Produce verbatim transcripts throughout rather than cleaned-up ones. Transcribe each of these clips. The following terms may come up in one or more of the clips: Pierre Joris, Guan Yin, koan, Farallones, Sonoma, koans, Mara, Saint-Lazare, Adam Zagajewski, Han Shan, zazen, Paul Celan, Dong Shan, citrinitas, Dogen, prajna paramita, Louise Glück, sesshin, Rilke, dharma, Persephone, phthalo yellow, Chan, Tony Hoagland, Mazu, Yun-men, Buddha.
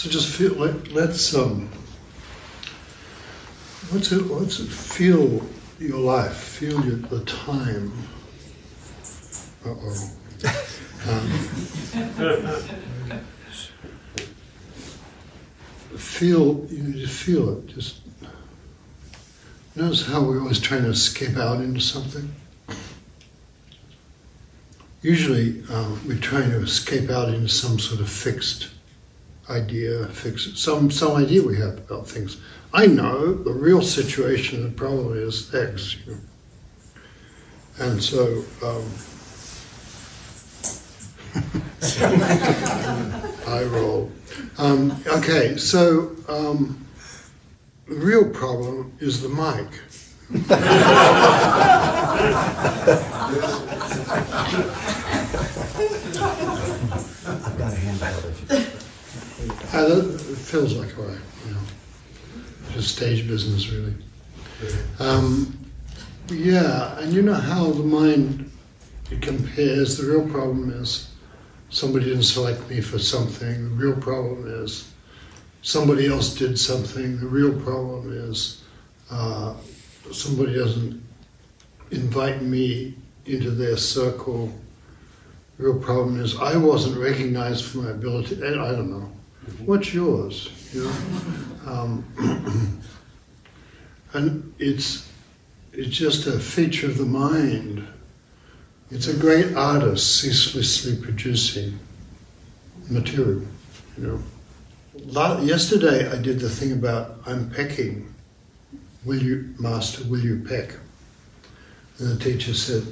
So just feel, let, let's, um, what's it, what's it, feel your life, feel your, the time. Uh-oh. Um, feel, you need to feel it. Just notice how we're always trying to escape out into something. Usually uh, we're trying to escape out into some sort of fixed idea, fixed, some, some idea we have about things. I know the real situation that probably is X. You know? And so, um, I roll. Um, okay, so um, the real problem is the mic. I've got a handheld of you. I don't, it feels like all right, you know, just stage business, really. Um, yeah, and you know how the mind compares. The real problem is somebody didn't select me for something. The real problem is somebody else did something. The real problem is uh, somebody doesn't invite me into their circle. The real problem is I wasn't recognized for my ability. I don't know. What's yours? You know? um, and it's, it's just a feature of the mind. It's a great artist ceaselessly producing material, you know. La yesterday I did the thing about I'm pecking. Will you, master, will you peck? And the teacher said,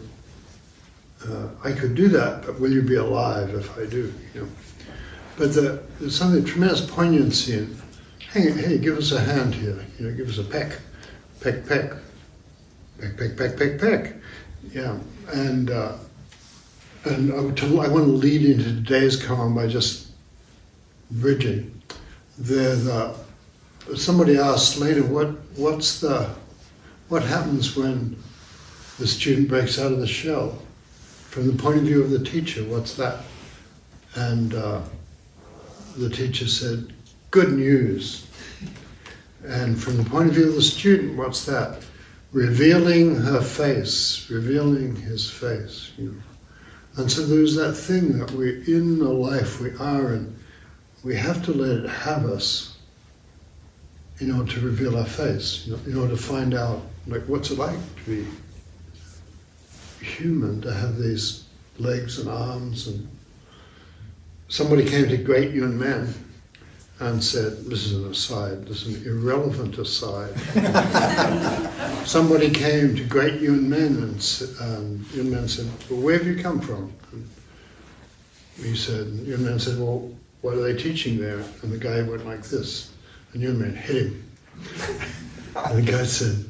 uh, I could do that, but will you be alive if I do, you know. But the, there's something tremendous poignancy in, hey, hey, give us a hand here, you know, give us a peck, peck, peck, peck, peck, peck, peck, peck. Yeah, and uh, and I, to, I want to lead into today's column by just bridging. There's a, somebody asked later, what what's the what happens when the student breaks out of the shell? From the point of view of the teacher, what's that? And uh, the teacher said, good news. And from the point of view of the student, what's that? Revealing her face, revealing his face, you know. And so there's that thing that we're in the life we are in. We have to let it have us in order to reveal our face, you know, in order to find out, like, what's it like to be human, to have these legs and arms. And somebody came to great Yun-men and said, this is an aside, this is an irrelevant aside. Somebody came to great Yun-men and um, Yun-men said, well, where have you come from? And he said, Yun-men said, well, what are they teaching there? And the guy went like this, and Yun-men hit him. And the guy said,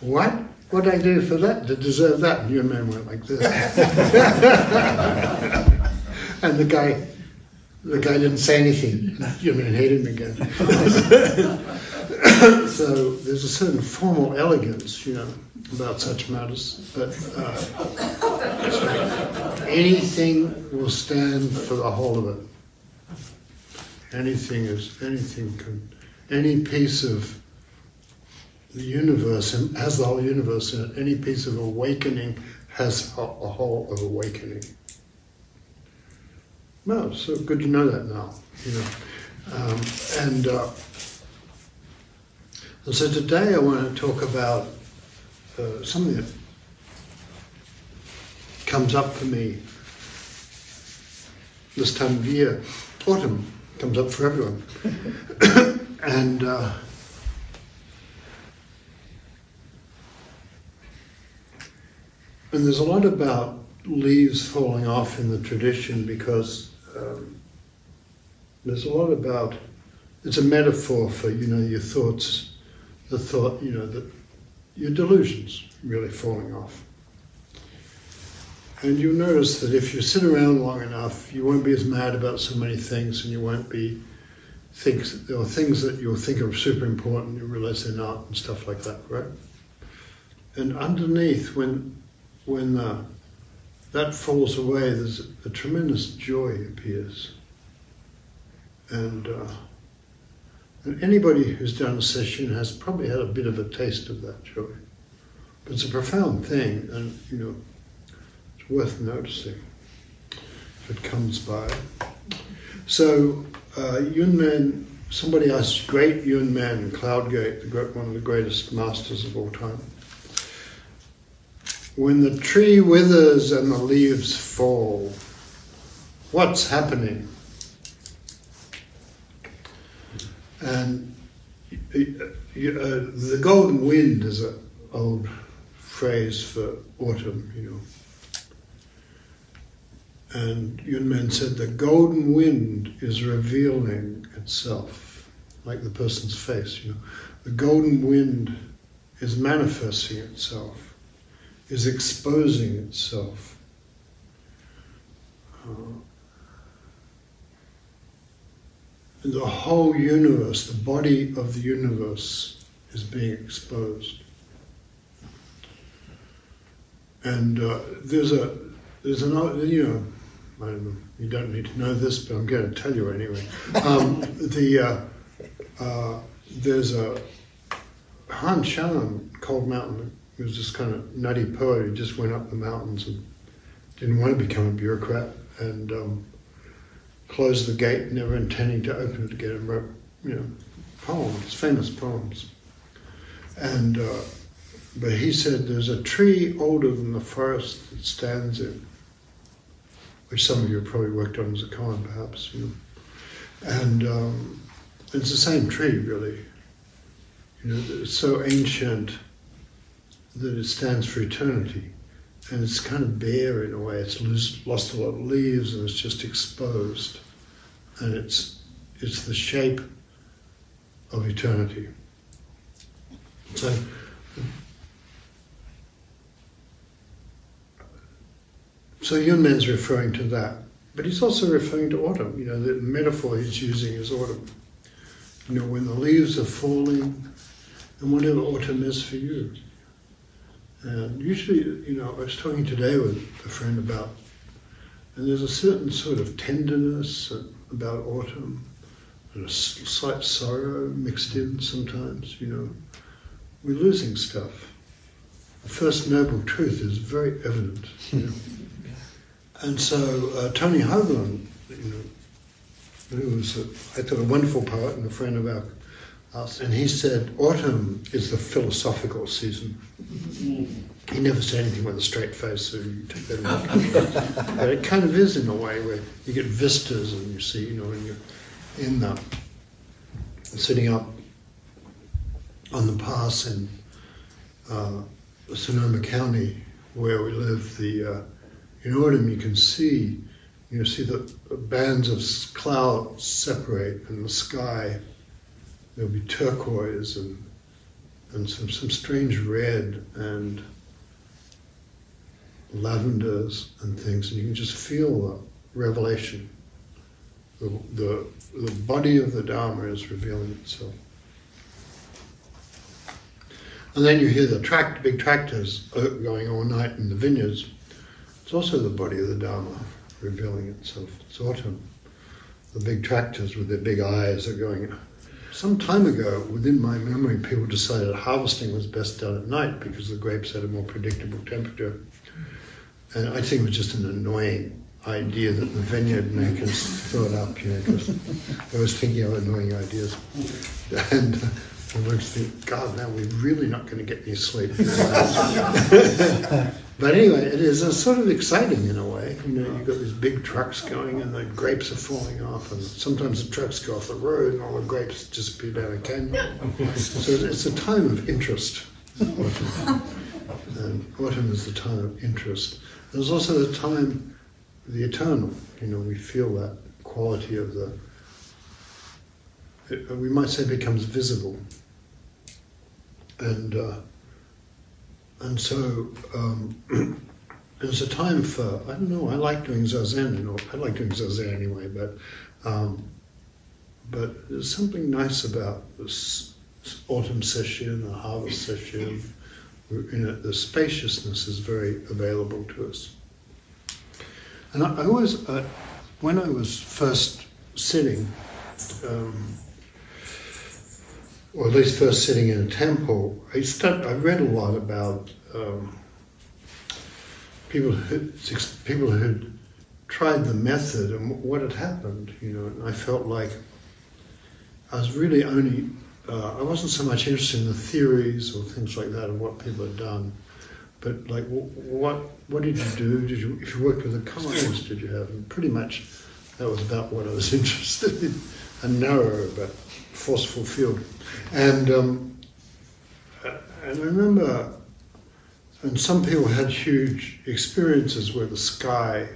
what? What did I do for that, to deserve that? And Yun-men went like this. And the guy The guy didn't say anything. You mean hate him again? So there's a certain formal elegance, you know, about such matters. But uh, so anything will stand for the whole of it. Anything is anything can. Any piece of the universe has the whole universe in it. Any piece of awakening has a, a whole of awakening. Well, so good to know that now, you know. Um, and, uh, and so today I want to talk about uh, something that comes up for me this time of year. Autumn comes up for everyone. And uh, and there's a lot about leaves falling off in the tradition because Um, there's a lot about, it's a metaphor for, you know, your thoughts, the thought, you know, that your delusions really falling off. And you'll notice that if you sit around long enough, you won't be as mad about so many things, and you won't be, things, there are things that you'll think are super important, you realize they're not, and stuff like that, right? And underneath, when, when the, that falls away, there's a tremendous joy appears. And uh, And anybody who's done a session has probably had a bit of a taste of that joy. But it's a profound thing, and you know, it's worth noticing if it comes by. So uh, Yun-men, somebody asked, great Yun-men, Cloud Gate, the great, one of the greatest masters of all time. When the tree withers and the leaves fall, what's happening? And uh, the golden wind is an old phrase for autumn, you know. And Yun-men said the golden wind is revealing itself, like the person's face, you know. The golden wind is manifesting itself, is exposing itself. Uh, and the whole universe, the body of the universe, is being exposed. And uh, there's a, there's an, you know, I don't know, you don't need to know this, but I'm going to tell you anyway. Um, the, uh, uh, there's a Han Shan, Cold Mountain, he was this kind of nutty poet who just went up the mountains and didn't want to become a bureaucrat, and um, closed the gate, never intending to open it again, and wrote, you know, poems, famous poems. And uh, but he said, "There's a tree older than the forest that stands in," which some of you have probably worked on as a koan, perhaps. You know, and um, it's the same tree, really. You know, it's so ancient that it stands for eternity, and it's kind of bare in a way. It's loose, lost a lot of leaves, and it's just exposed, and it's it's the shape of eternity. So so Yun-men's referring to that, but he's also referring to autumn. You know, the metaphor he's using is autumn. You know, when the leaves are falling, and whatever autumn is for you. And usually, you know, I was talking today with a friend about, and there's a certain sort of tenderness about autumn, and a slight sorrow mixed in sometimes, you know. We're losing stuff. The first noble truth is very evident, you know. And so uh, Tony Hoagland, you know, who was, a, I thought, a wonderful poet and a friend of our, and he said, autumn is the philosophical season. He never said anything with a straight face, so you take that away. But it kind of is in a way where you get vistas and you see, you know, when you're in the, sitting up on the pass in uh, Sonoma County where we live, the uh, in autumn you can see, you see the bands of clouds separate and the sky. There'll be turquoise and and some, some strange red and lavenders and things, and you can just feel the revelation. The, the, the body of the Dharma is revealing itself. And then you hear the tract, big tractors going all night in the vineyards. It's also the body of the Dharma revealing itself. It's autumn. The big tractors with their big eyes are going. Some time ago, within my memory, people decided harvesting was best done at night because the grapes had a more predictable temperature. And I think it was just an annoying idea that the vineyard makers thought up, you know, because I was thinking of annoying ideas. And I went to think, God, now we're really not going to get any sleep. But anyway, it is a sort of exciting in a way. You know, you've got these big trucks going and the grapes are falling off, and sometimes the trucks go off the road and all the grapes disappear down a canyon. So it's a time of interest. Autumn. And autumn is the time of interest. There's also the time, the eternal. You know, we feel that quality of the, it, we might say, becomes visible. And uh, and so um, there's a time for, I don't know, I like doing zazen, or I like doing zazen anyway, but um, but there's something nice about this autumn session, the harvest session. We're in it, the spaciousness is very available to us. And I, I always, uh, when I was first sitting, um, or at least first sitting in a temple, I, st I read a lot about um, people who people who tried the method and what had happened, you know. And I felt like I was really only, uh, I wasn't so much interested in the theories or things like that and what people had done, but like what what did you do? Did you, if you worked with a conscience, did you have? And pretty much that was about what I was interested in, a narrow but forceful field. And um, and I remember, and some people had huge experiences where the sky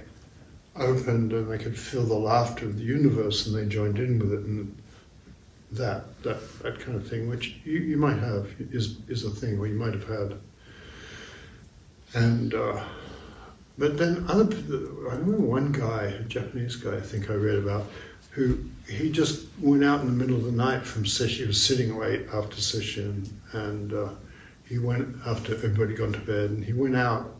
opened and they could feel the laughter of the universe and they joined in with it, and that that that kind of thing, which you, you might have is is a thing, or you might have had. And uh, but then other, I remember one guy, a Japanese guy, I think I read about, who he just went out in the middle of the night from session. He was sitting late after session, and uh, he went after everybody gone to bed, and he went out,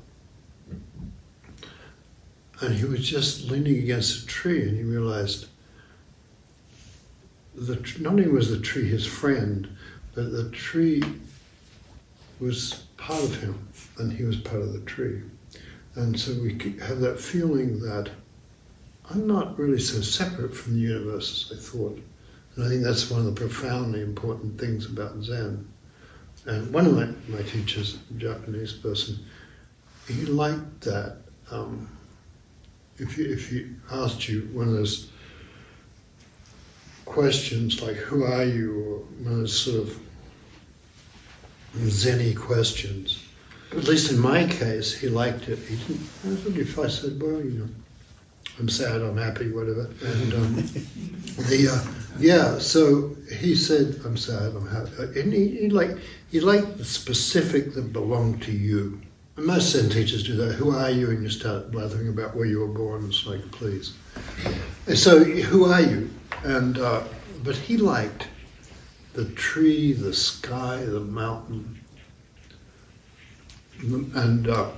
and he was just leaning against a tree, and he realized that not only was the tree his friend, but the tree was part of him, and he was part of the tree. And so we have that feeling that I'm not really so separate from the universe as I thought. And I think that's one of the profoundly important things about Zen. And one of my, my teachers, a Japanese person, he liked that. Um, if, you, if he asked you one of those questions like, who are you, or one of those sort of Zen-y questions, at least in my case, he liked it. He didn't, I was wondering if I said, well, you know, I'm sad, I'm happy, whatever. And um, the uh, yeah, so he said, I'm sad, I'm happy. And he, he like he liked the specific that belonged to you. And most Zen teachers do that. Who are you? And you start blathering about where you were born. It's like, please. And so who are you? And uh, but he liked the tree, the sky, the mountain, and. Uh,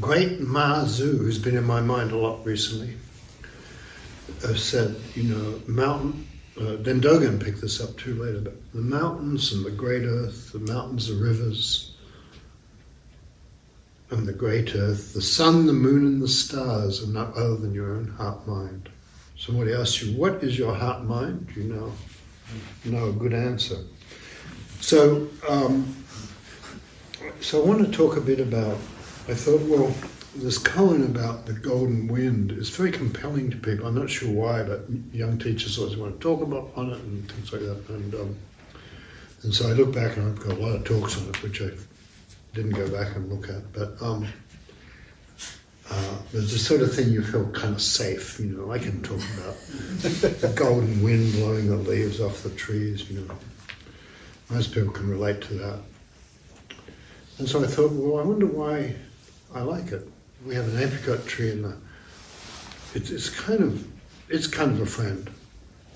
Great Mazu, who's been in my mind a lot recently, uh, said, you know, mountain, uh, then Dogen picked this up too later, but the mountains and the great earth, the mountains, the rivers, and the great earth, the sun, the moon, and the stars are not other than your own heart mind. Somebody asks you, what is your heart mind? You know, you know a good answer. So, um, so I want to talk a bit about, I thought, well, this koan about the golden wind is very compelling to people. I'm not sure why, but young teachers always want to talk about on it and things like that. And um, and so I look back, and I've got a lot of talks on it, which I didn't go back and look at. But um, uh, there's the sort of thing you feel kind of safe, you know. I can talk about the golden wind blowing the leaves off the trees, you know. Most people can relate to that. And so I thought, well, I wonder why I like it. We have an apricot tree, and it's it's kind of it's kind of a friend,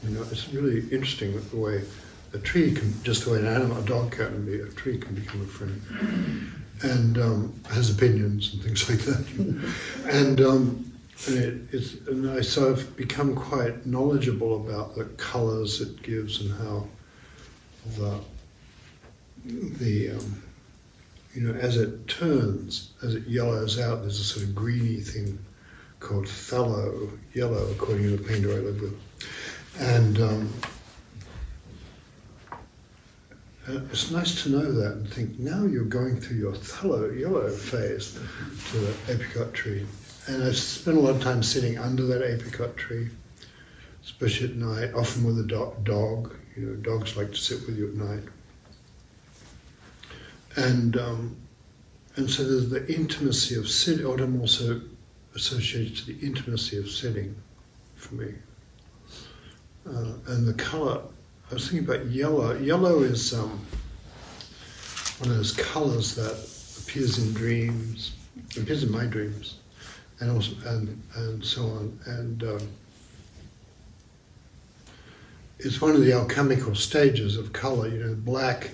you know. It's really interesting the way a tree can, just the way an animal, a dog can be, a tree can become a friend, and um, has opinions and things like that. and um, and it, it's and I so I've become quite knowledgeable about the colors it gives and how the the um, you know, as it turns, as it yellows out, there's a sort of greeny thing called phthalo yellow, according to the painter I live with. And um, it's nice to know that and think, now you're going through your phthalo yellow phase to the apricot tree. And I spent a lot of time sitting under that apricot tree, especially at night, often with a do dog. You know, dogs like to sit with you at night. And um, and so there's the intimacy of sitting. Autumn also associated to the intimacy of sitting, for me. Uh, and the color, I was thinking about yellow. Yellow is um, one of those colors that appears in dreams, appears in my dreams, and also and and so on. And um, it's one of the alchemical stages of color. You know, black.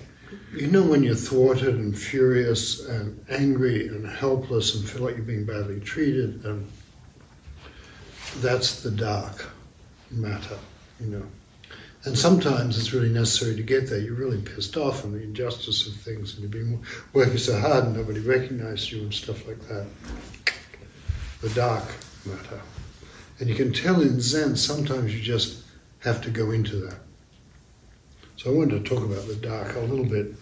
You know, when you're thwarted and furious and angry and helpless and feel like you're being badly treated, and that's the dark matter, you know. And sometimes it's really necessary to get there. You're really pissed off on the injustice of things, and you've been working so hard and nobody recognized you and stuff like that. The dark matter. And you can tell in Zen, sometimes you just have to go into that. So I wanted to talk about the dark a little bit.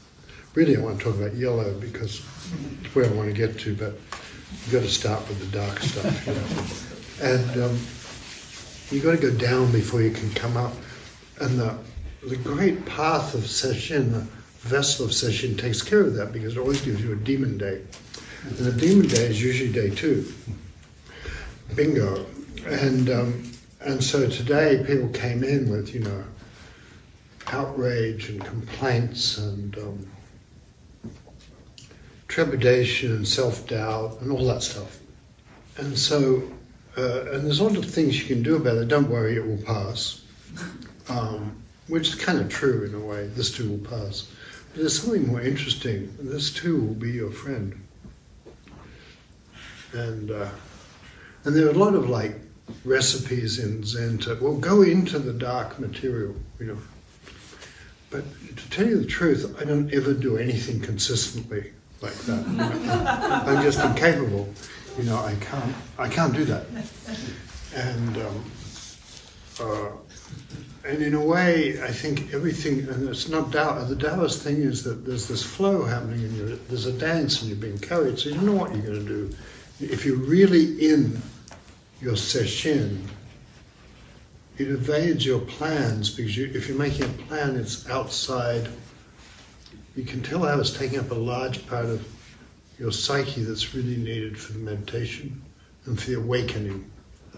Really, I want to talk about yellow because it's where I want to get to, but you've got to start with the dark stuff, you know. And um, you've got to go down before you can come up. And the, the great path of Sesshin, the vessel of Sesshin, takes care of that because it always gives you a demon day. And the demon day is usually day two. Bingo. And, um, and so today people came in with, you know, outrage and complaints and um, trepidation and self-doubt and all that stuff. And so, uh, and there's a lot of things you can do about it. Don't worry, it will pass. Um, which is kind of true in a way. This too will pass. But there's something more interesting. This too will be your friend. And uh, and there are a lot of like recipes in Zen to, well, go into the dark material, you know. But to tell you the truth, I don't ever do anything consistently like that. You know? I'm just incapable. You know, I can't. I can't do that. And um, uh, and in a way, I think everything. And it's not Tao. The Taoist thing is that there's this flow happening, and you're, there's a dance, and you're being carried. So you don't know what you're going to do. If you're really in your Sesshin, it evades your plans because you, if you're making a plan, it's outside. You can tell how it's taking up a large part of your psyche that's really needed for the meditation and for the awakening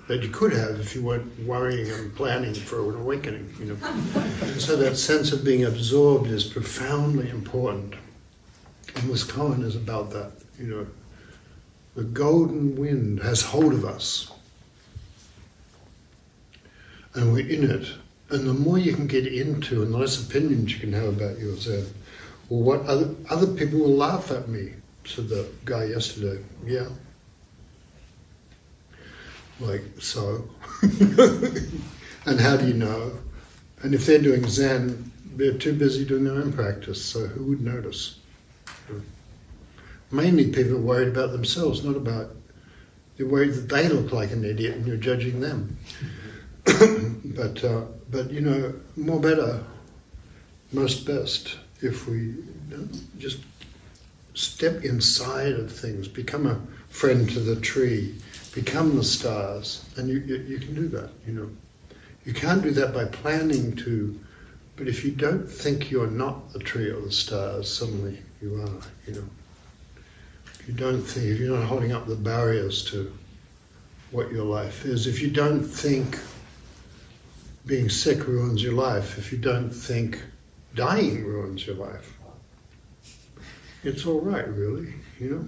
that you could have if you weren't worrying and planning for an awakening. You know, and so that sense of being absorbed is profoundly important. And Wisconsin is about that. You know, the golden wind has hold of us. And we're in it. And the more you can get into, and the less opinions you can have about yourself. Well, what other, other people will laugh at me, said the guy yesterday. Yeah. Like, so? And how do you know? And if they're doing Zen, they're too busy doing their own practice, so who would notice? Mainly people are worried about themselves, not about... They're worried that they look like an idiot and you're judging them. But, uh, but you know, more better, most best, if we you know, just step inside of things, become a friend to the tree, become the stars, and you, you, you can do that, you know. You can't do that by planning to, but if you don't think you're not the tree or the stars, suddenly you are, you know. If you don't think, if you're not holding up the barriers to what your life is, if you don't think being sick ruins your life, if you don't think dying ruins your life, it's all right, really, you know?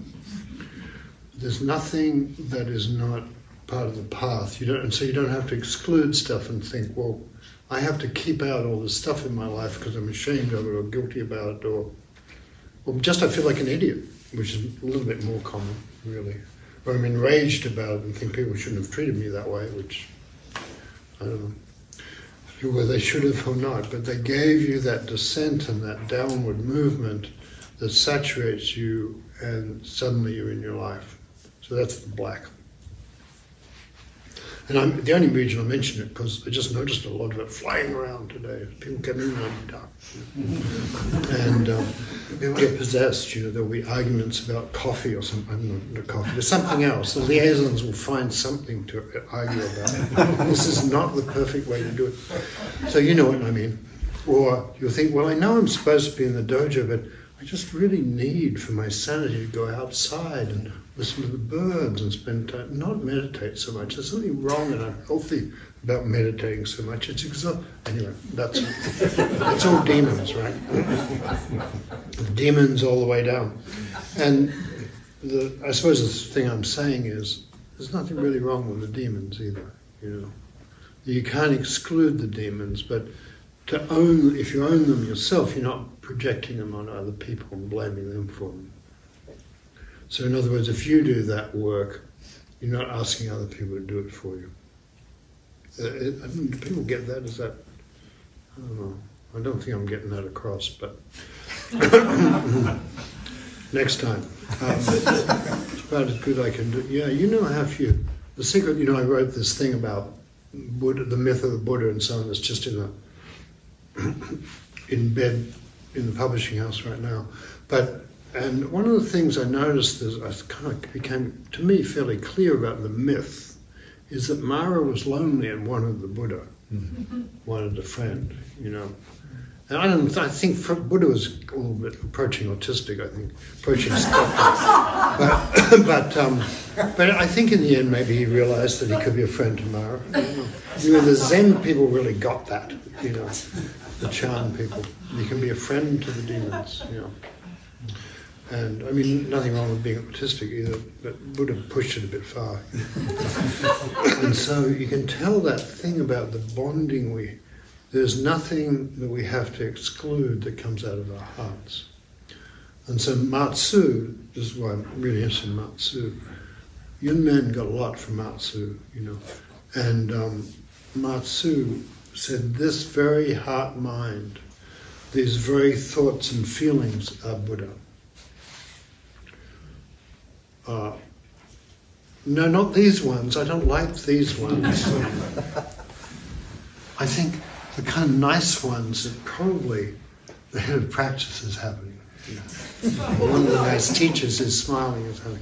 There's nothing that is not part of the path. You don't, and so you don't have to exclude stuff and think, well, I have to keep out all this stuff in my life because I'm ashamed of it or guilty about it, or, or just I feel like an idiot, which is a little bit more common, really. Or I'm enraged about it and think people shouldn't have treated me that way, which, I don't know. Whether they should have or not, but they gave you that descent and that downward movement that saturates you, and suddenly you're in your life. So that's the black. And I'm the only reason I mention it because I just noticed a lot of it flying around today. People came in and dark, and um, people get possessed. You know, there'll be arguments about coffee or something. I'm not into coffee. There's something else. The liaisons will find something to argue about. This is not the perfect way to do it. So you know what I mean. Or you'll think, well, I know I'm supposed to be in the dojo, but I just really need for my sanity to go outside and listen to the birds and spend time, not meditate so much. There's something wrong and unhealthy about meditating so much. It's exhausting. Anyway, that's, that's all demons, right? Demons all the way down. And the, I suppose the thing I'm saying is there's nothing really wrong with the demons either. You know, you can't exclude the demons, but to own, if you own them yourself, you're not projecting them on other people and blaming them for them. So in other words, if you do that work, you're not asking other people to do it for you. Uh, it, I mean, do people get that? Is that I don't know. I don't think I'm getting that across, but next time. Um, it's about as good I can do. Yeah, you know, how few. The secret, you know, I wrote this thing about Buddha, the myth of the Buddha and so on. It's just in the in bed in the publishing house right now. But and one of the things I noticed that I kind of became to me fairly clear about the myth is that Mara was lonely and wanted the Buddha, mm-hmm. wanted a friend, you know. And I don't. I think Buddha was a little bit approaching autistic. I think approaching, but but um, but I think in the end maybe he realized that he could be a friend to Mara. You know, the Zen people really got that. You know, the Chan people. You can be a friend to the demons. You know, and I mean nothing wrong with being autistic either, but Buddha pushed it a bit far. And so you can tell that thing about the bonding we. There's nothing that we have to exclude that comes out of our hearts. And so Mazu, this is why I'm really interested in Mazu. Yun-men got a lot from Mazu, you know. And um, Mazu said, this very heart-mind, these very thoughts and feelings are Buddha. Uh, no, not these ones. I don't like these ones. I think the kind of nice ones that probably the head of practice is happening. You know. One of the nice teachers is smiling and saying,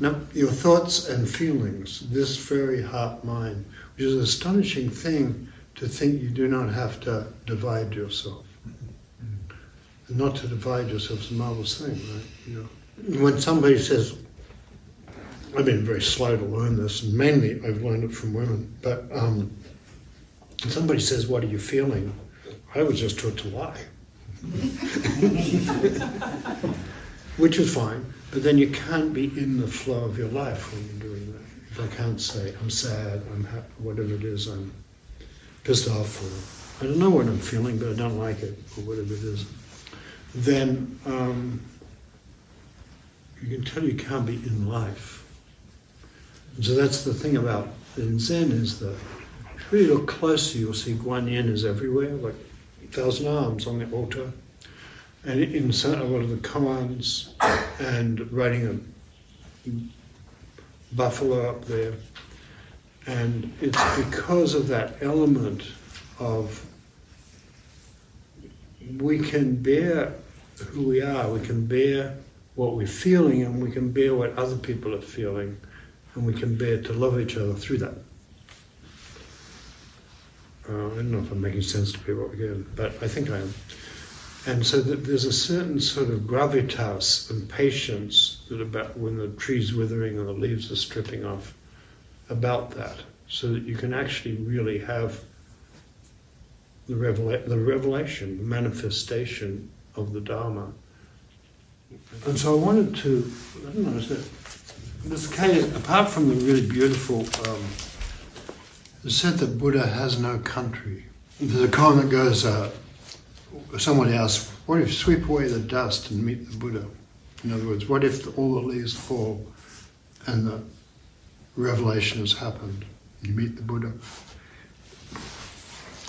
no, your thoughts and feelings, this very heart mind, which is an astonishing thing to think you do not have to divide yourself. And not to divide yourself is a marvelous thing, right? You know. When somebody says, I've been very slow to learn this, and mainly I've learned it from women, but um, when somebody says, what are you feeling? I was just taught to lie. Which is fine, but then you can't be in the flow of your life when you're doing that. If I can't say, I'm sad, I'm happy, whatever it is, I'm pissed off, or I don't know what I'm feeling, but I don't like it, or whatever it is, then um, you can tell you can't be in life. And so that's the thing about in Zen is that if you look closer, you'll see Guan Yin is everywhere, like a thousand arms on the altar, and in a lot of the koans, and riding a buffalo up there. And it's because of that element of we can bear who we are, we can bear what we're feeling, and we can bear what other people are feeling, and we can bear to love each other through that. Uh, I don't know if I'm making sense to people again, but I think I am. And so that there's a certain sort of gravitas and patience that about when the tree's withering and the leaves are stripping off, about that, so that you can actually really have the, revela the revelation, the manifestation of the Dharma. And so I wanted to, I don't know, is that, this case, apart from the really beautiful... Um, It said that Buddha has no country. There's a comment that goes, uh, somebody asked, what if sweep away the dust and meet the Buddha? In other words, what if the, all the leaves fall and the revelation has happened? You meet the Buddha.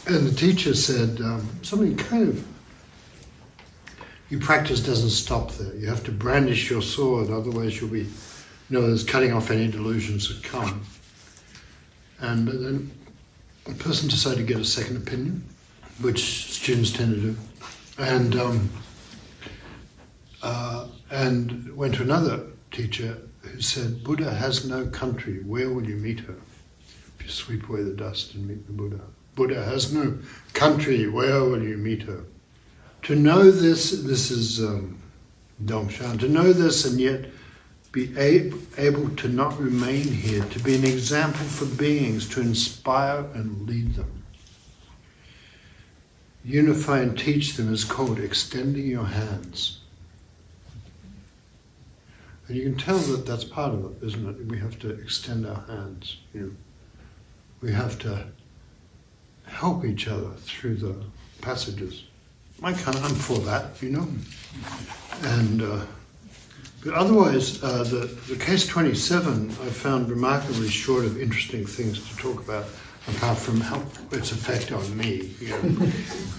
And the teacher said, um, something kind of, your practice doesn't stop there. You have to brandish your sword, otherwise you'll be, you know, there's cutting off any delusions that come. And then the person decided to get a second opinion, which students tend to do, and um, uh, and went to another teacher who said, Buddha has no country, where will you meet her? If you sweep away the dust and meet the Buddha. Buddha has no country, where will you meet her? To know this, this is um, Dong Shan, to know this and yet be able to not remain here, to be an example for beings, to inspire and lead them. Unify and teach them is called extending your hands. And you can tell that that's part of it, isn't it? We have to extend our hands. You know? We have to help each other through the passages. I kind of, I'm for that, you know? And... Uh, But otherwise, uh, the, the case twenty-seven I found remarkably short of interesting things to talk about. apart from how its effect on me. You know.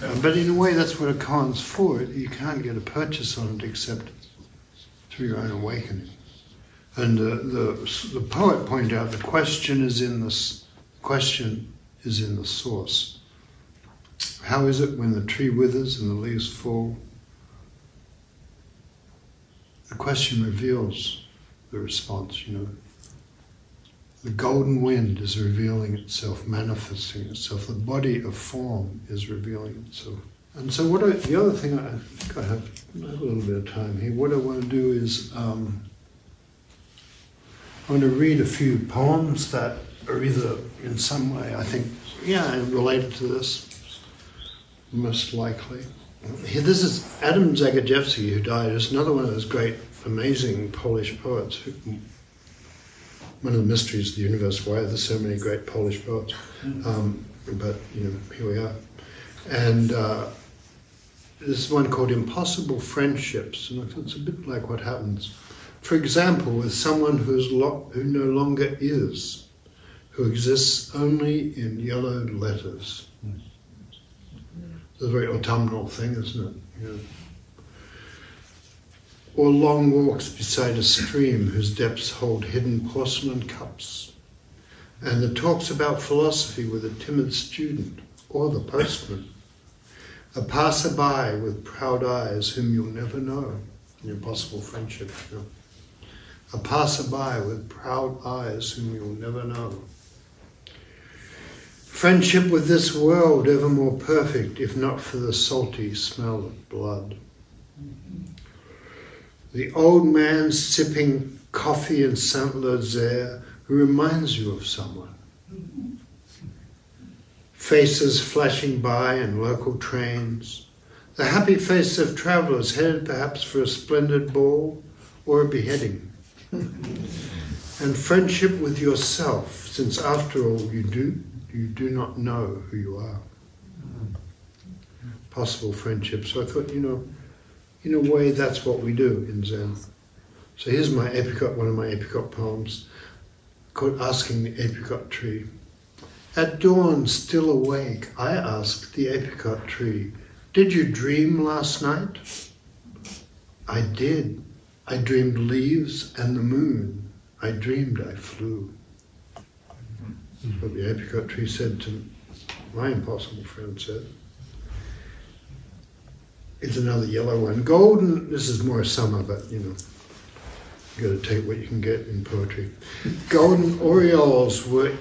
uh, but in a way, that's what a con's for. You can't get a purchase on it except through your own awakening. And uh, the the poet pointed out the question is in the question is in the source. How is it when the tree withers and the leaves fall? The question reveals the response. You know, the golden wind is revealing itself, manifesting itself. The body of form is revealing itself. And so, what I, the other thing I, I think I have a little bit of time here. What I want to do is. Um, I want to read a few poems that are either in some way, I think, yeah, related to this, most likely. This is Adam Zagajewski, who died. Is another one of those great, amazing Polish poets. Who, one of the mysteries of the universe, why are there so many great Polish poets? Um, but, you know, here we are. And uh, this one called Impossible Friendships. And it's a bit like what happens. For example, with someone who's lo who no longer is, who exists only in yellow letters. It's a very autumnal thing, isn't it? Yeah. Or long walks beside a stream whose depths hold hidden porcelain cups. And the talks about philosophy with a timid student or the postman. A passerby with proud eyes whom you'll never know. An impossible friendship. Yeah. A passerby with proud eyes whom you'll never know. Friendship with this world ever more perfect, if not for the salty smell of blood. The old man sipping coffee in Saint-Lazare who reminds you of someone. Faces flashing by in local trains. The happy face of travellers headed perhaps for a splendid ball or a beheading. And friendship with yourself, since after all you do you do not know who you are. Possible friendship. So I thought, you know, in a way that's what we do in Zen. So here's my apricot, one of my apricot poems, called Asking the Apricot Tree. At dawn, still awake, I asked the apricot tree, did you dream last night? I did. I dreamed leaves and the moon. I dreamed I flew. That's what the apricot tree said to my impossible friend said. It's another yellow one. Golden, this is more summer, but you know, you gotta take what you can get in poetry. Golden orioles were,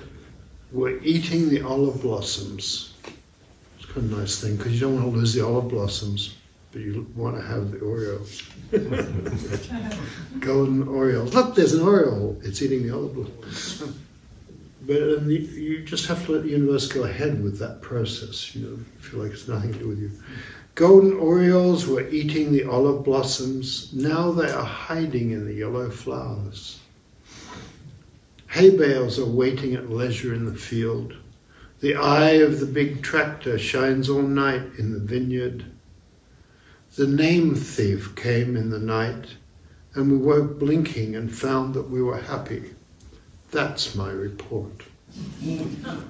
were eating the olive blossoms. It's kind of a nice thing, because you don't want to lose the olive blossoms. But you want to have the orioles. Golden orioles. Look, there's an oriole. It's eating the olive oil. But um, you, you just have to let the universe go ahead with that process. You know, you feel like it's nothing to do with you. Golden orioles were eating the olive blossoms. Now they are hiding in the yellow flowers. Hay bales are waiting at leisure in the field. The eye of the big tractor shines all night in the vineyard. The name thief came in the night, and we woke blinking and found that we were happy. That's my report. So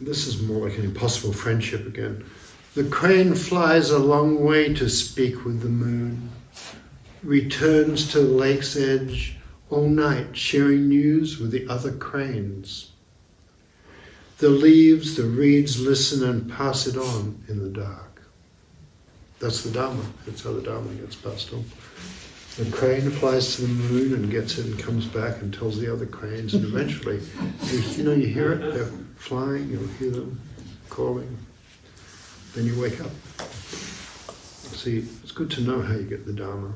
this is more like an impossible friendship again. The crane flies a long way to speak with the moon, returns to the lake's edge all night, sharing news with the other cranes. The leaves, the reeds listen and pass it on in the dark. That's the Dharma. That's how the Dharma gets passed on. The crane flies to the moon and gets it and comes back and tells the other cranes, and eventually, you, you know, you hear it, they're flying, you'll hear them calling. Then you wake up. See, it's good to know how you get the Dharma.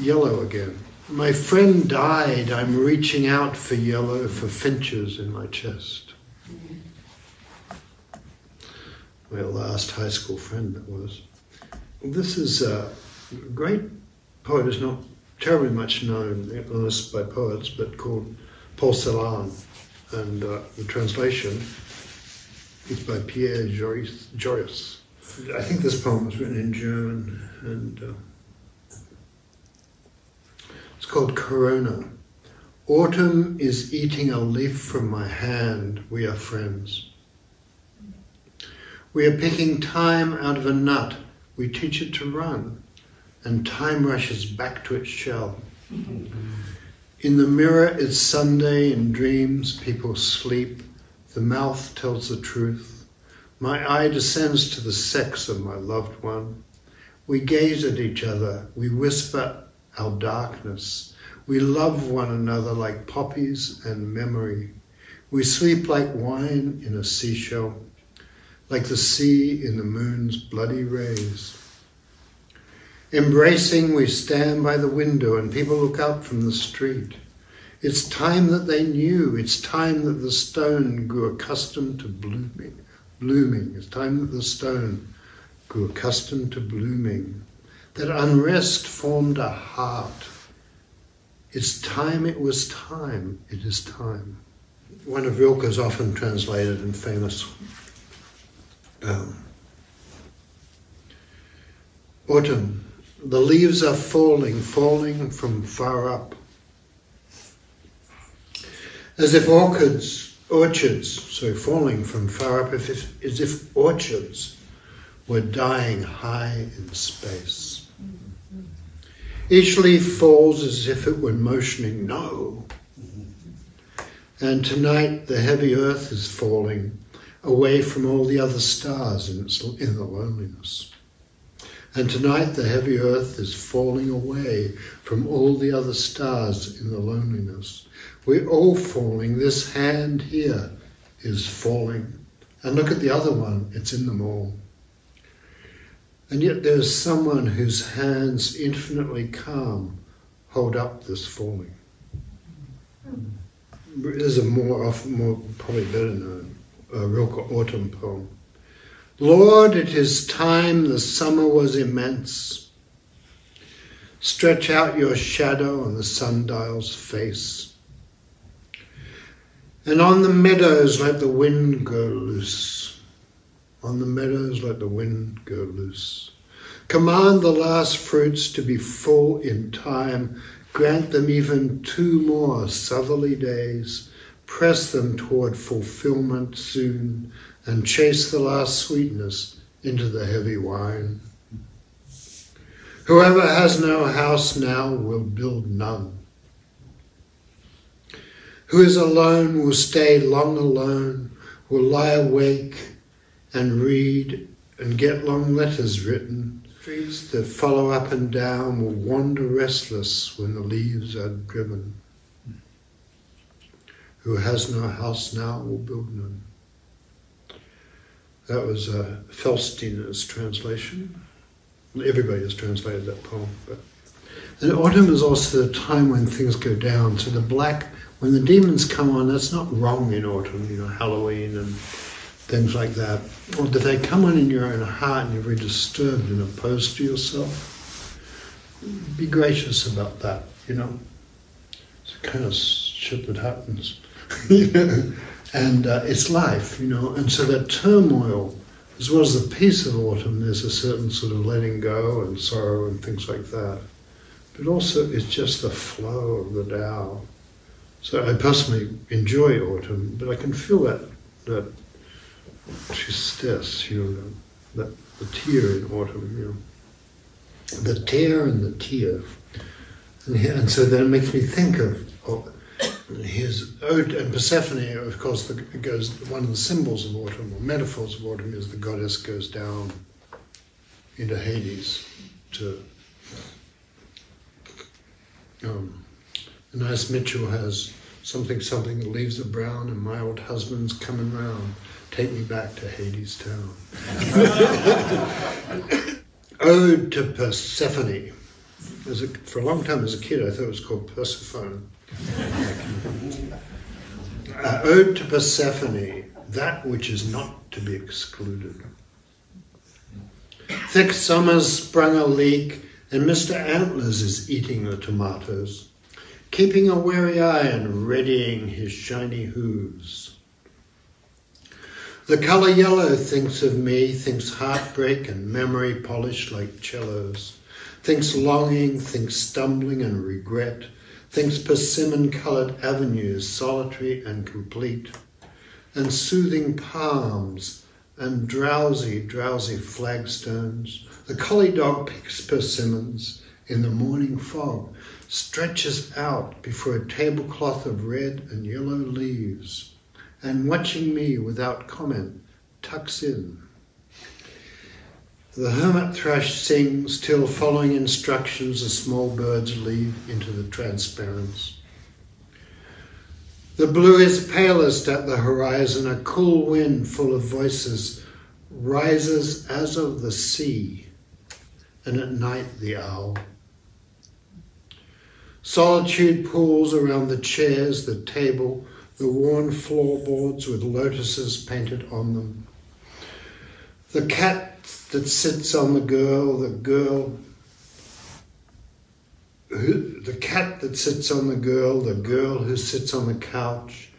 Yellow again. My friend died. I'm reaching out for yellow, for finches in my chest. My last high school friend, that was. This is a great poet who's not terribly much known, unless by poets, but called Paul Celan. And uh, the translation is by Pierre Joris. Joris. I think this poem was written in German, and uh, it's called Corona. Autumn is eating a leaf from my hand. We are friends. We are picking time out of a nut. We teach it to run, and time rushes back to its shell. In the mirror, it's Sunday. In dreams, people sleep. The mouth tells the truth. My eye descends to the sex of my loved one. We gaze at each other. We whisper our darkness. We love one another like poppies and memory. We sleep like wine in a seashell, like the sea in the moon's bloody rays. Embracing, we stand by the window and people look up from the street. It's time that they knew. It's time that the stone grew accustomed to blooming. Blooming. It's time that the stone grew accustomed to blooming. That unrest formed a heart. It's time. It was time. It is time. One of Rilke's often translated and famous Um, autumn, the leaves are falling, falling from far up. As if orchids, orchards, so falling from far up, if, if, as if orchards were dying high in space. Each leaf falls as if it were motioning, no. And tonight the heavy earth is falling away from all the other stars in, its, in the loneliness. And tonight the heavy earth is falling away from all the other stars in the loneliness. We're all falling. This hand here is falling. And look at the other one. It's in them all. And yet there's someone whose hands, infinitely calm, hold up this falling. There's a more, often, more probably better known Uh, Rilke autumn poem. Lord, it is time the summer was immense. Stretch out your shadow on the sundial's face. And on the meadows let the wind go loose. On the meadows let the wind go loose. Command the last fruits to be full in time. Grant them even two more southerly days. Press them toward fulfillment soon, and chase the last sweetness into the heavy wine. Whoever has no house now will build none. Who is alone will stay long alone, will lie awake and read and get long letters written. Trees that follow up and down will wander restless when the leaves are driven. Who has no house now will build none. That was uh, Felstina's translation. Everybody has translated that poem. But. And autumn is also the time when things go down. So the black, when the demons come on, that's not wrong in autumn, you know, Halloween and things like that. Or that they come on in your own heart and you're very disturbed and opposed to yourself. Be gracious about that, you know. It's a kind of shit that happens. You know, and uh, it's life, you know, and so that turmoil, as well as the peace of autumn, there's a certain sort of letting go and sorrow and things like that, but also it's just the flow of the Tao. So I personally enjoy autumn, but I can feel that that tristesse, you know, that the tear in autumn, you know, the tear and the tear, and, and so that makes me think of. of His ode, and Persephone, of course, the, goes. One of the symbols of autumn, or metaphors of autumn, is the goddess goes down into Hades to. Um, and Nice Mitchell has something, something, the leaves are brown, and my old husband's coming round. Take me back to Hades town. Ode to Persephone. As a, for a long time as a kid, I thought it was called Persephone. uh, Ode to Persephone, that which is not to be excluded. Thick summer's sprung a leak, and Mister Antlers is eating the tomatoes, keeping a wary eye and readying his shiny hooves. The color yellow thinks of me, thinks heartbreak and memory polished like cellos, thinks longing, thinks stumbling and regret, thinks persimmon-colored avenues, solitary and complete, and soothing palms, and drowsy, drowsy flagstones. The collie dog picks persimmons in the morning fog, stretches out before a tablecloth of red and yellow leaves, and watching me without comment, tucks in. The hermit thrush sings till, following instructions, the small birds leave into the transparence. The blue is palest at the horizon, a cool wind full of voices rises as of the sea, and at night the owl. Solitude pools around the chairs, the table, the worn floorboards with lotuses painted on them. The cat that sits on the girl, the girl, who, the cat that sits on the girl, the girl who sits on the couch,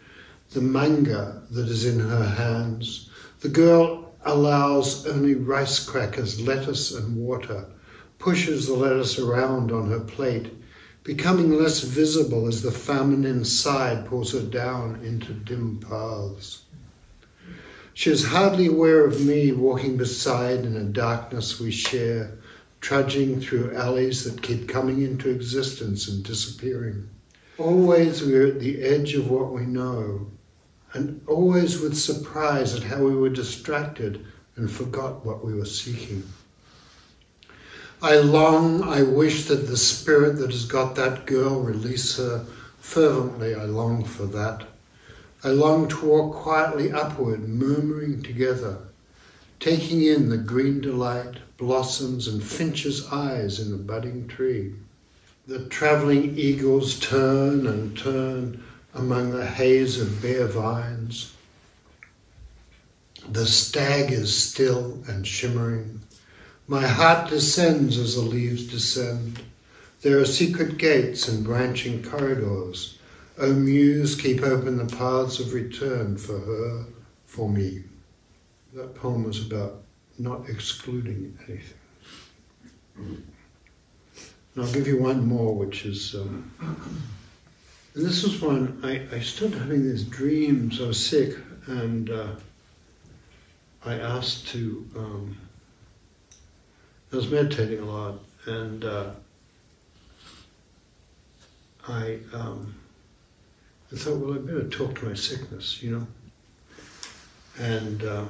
the manga that is in her hands. The girl allows only rice crackers, lettuce and water, pushes the lettuce around on her plate, becoming less visible as the feminine side pulls her down into dim paths. She is hardly aware of me walking beside in a darkness we share, trudging through alleys that keep coming into existence and disappearing. Always we are at the edge of what we know, and always with surprise at how we were distracted and forgot what we were seeking. I long, I wish that the spirit that has got that girl release her. Fervently, I long for that. I long to walk quietly upward, murmuring together, taking in the green delight, blossoms and finches' eyes in the budding tree. The traveling eagles turn and turn among the haze of bare vines. The stag is still and shimmering. My heart descends as the leaves descend. There are secret gates and branching corridors. O muse, keep open the paths of return for her, for me. That poem was about not excluding anything. And I'll give you one more, which is... Um, and this was one, I, I started having these dreams. I was sick, and uh, I asked to... Um, I was meditating a lot, and uh, I, um, I thought, well, I better talk to my sickness, you know. And uh,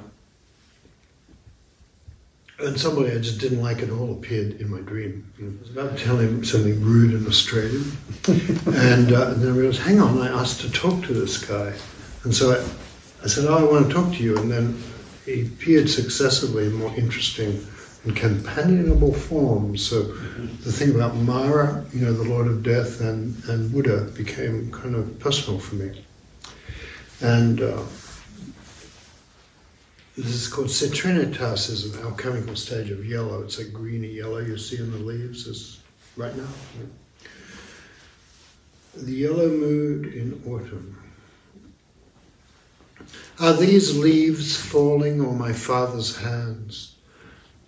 and somebody I just didn't like at all appeared in my dream. You know, I was about to tell him something rude and Australian, and, uh, and then I realized, hang on, I asked to talk to this guy, and so I, I said, oh, I want to talk to you, and then he appeared successively in more interesting and companionable forms. So the thing about Mara, you know, the Lord of Death, and, and Buddha became kind of personal for me. And uh, this is called citrinitas, is an alchemical stage of yellow. It's a greeny yellow you see in the leaves is right now. The yellow mood in autumn. Are these leaves falling on my father's hands?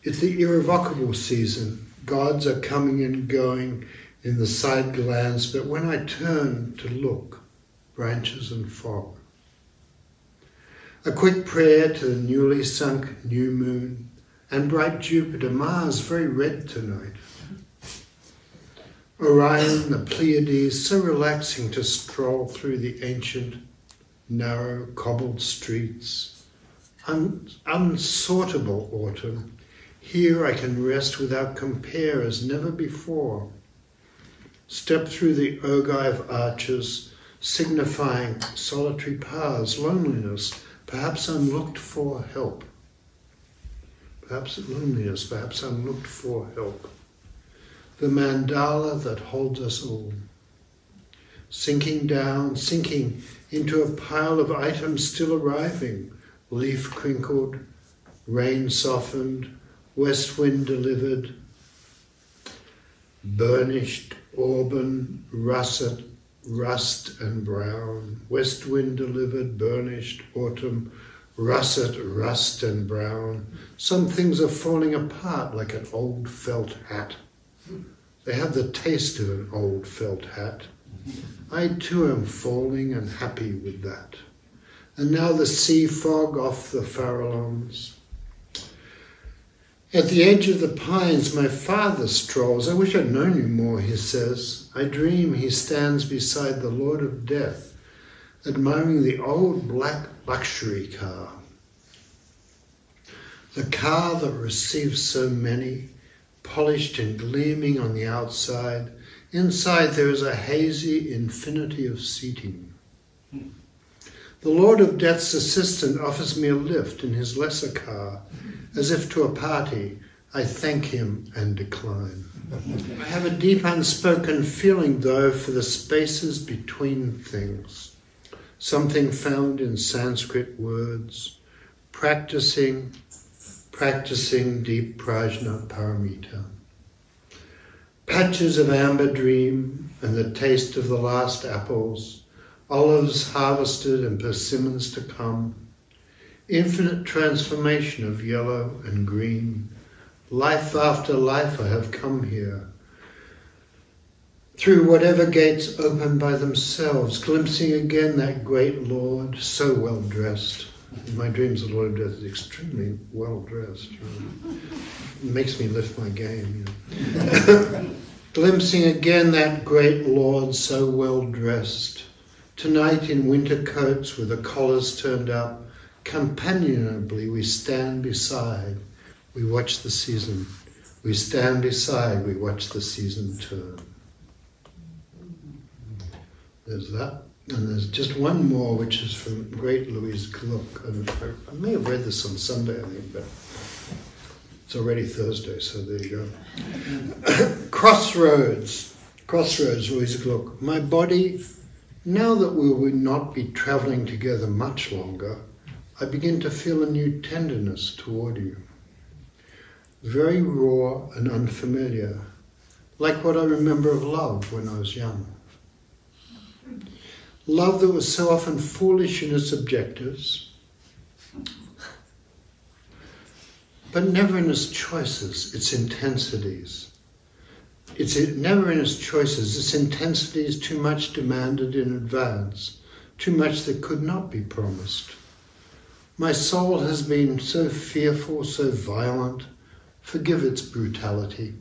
It's the irrevocable season. Gods are coming and going in the side glance, but when I turn to look, branches and fog. A quick prayer to the newly sunk new moon and bright Jupiter, Mars very red tonight. Orion, the Pleiades, so relaxing to stroll through the ancient, narrow, cobbled streets. Un unsortable autumn. Here I can rest without compare as never before. Step through the ogive arches, signifying solitary paths, loneliness, perhaps unlooked for help. Perhaps loneliness, perhaps unlooked for help. The mandala that holds us all. Sinking down, sinking into a pile of items still arriving, leaf crinkled, rain softened, west wind delivered, burnished, auburn, russet, rust and brown. West wind delivered, burnished, autumn, russet, rust and brown. Some things are falling apart like an old felt hat. They have the taste of an old felt hat, I too am falling and happy with that. And now the sea fog off the Farallones. At the edge of the pines, my father strolls. I wish I'd known you more, he says. I dream he stands beside the Lord of Death, admiring the old black luxury car. The car that receives so many, polished and gleaming on the outside. Inside there is a hazy infinity of seating. The Lord of Death's assistant offers me a lift in his lesser car, as if to a party. I thank him and decline. I have a deep unspoken feeling, though, for the spaces between things, something found in Sanskrit words, practicing, practicing deep prajna paramita. Patches of amber dream and the taste of the last apples, olives harvested and persimmons to come, infinite transformation of yellow and green. Life after life I have come here, through whatever gates open by themselves, glimpsing again that great Lord, so well dressed. In my dreams the Lord of Death is extremely well dressed. You know. It makes me lift my game. You know. Glimpsing again that great Lord, so well dressed. Tonight in winter coats with the collars turned up, companionably we stand beside, we watch the season. We stand beside, we watch the season turn. There's that. And there's just one more, which is from great Louise Glück. And I, I may have read this on Sunday, I think, but it's already Thursday, so there you go. Crossroads. Crossroads, Louise Glück. My body... Now that we will not be travelling together much longer, I begin to feel a new tenderness toward you. Very raw and unfamiliar, like what I remember of love when I was young. Love that was so often foolish in its objectives, but never in its choices, its intensities. It's never in its choices. Its intensity is too much demanded in advance, too much that could not be promised. My soul has been so fearful, so violent. Forgive its brutality.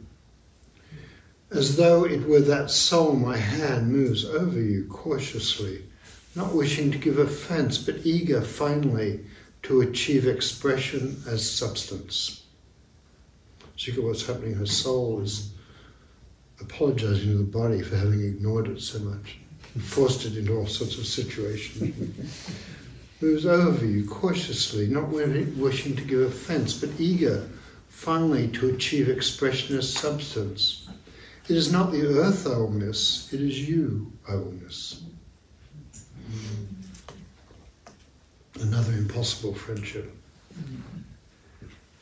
As though it were that soul, my hand moves over you cautiously, not wishing to give offense, but eager finally to achieve expression as substance. So you get what's happening. Her soul is apologizing to the body for having ignored it so much and forced it into all sorts of situations. Moves over you cautiously, not wishing to give offense, but eager finally to achieve expression as substance. It is not the earth I will miss, it is you I will miss. Another impossible friendship.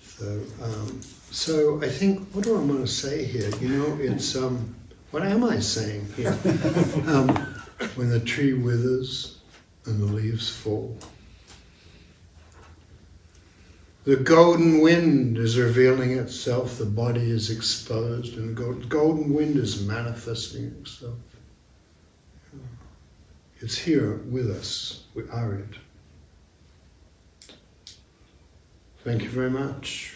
So, um, so I think, what do I want to say here? You know, it's, um, what am I saying here? um, when the tree withers and the leaves fall. The golden wind is revealing itself, the body is exposed, and the golden wind is manifesting itself. It's here with us, we are it. Thank you very much.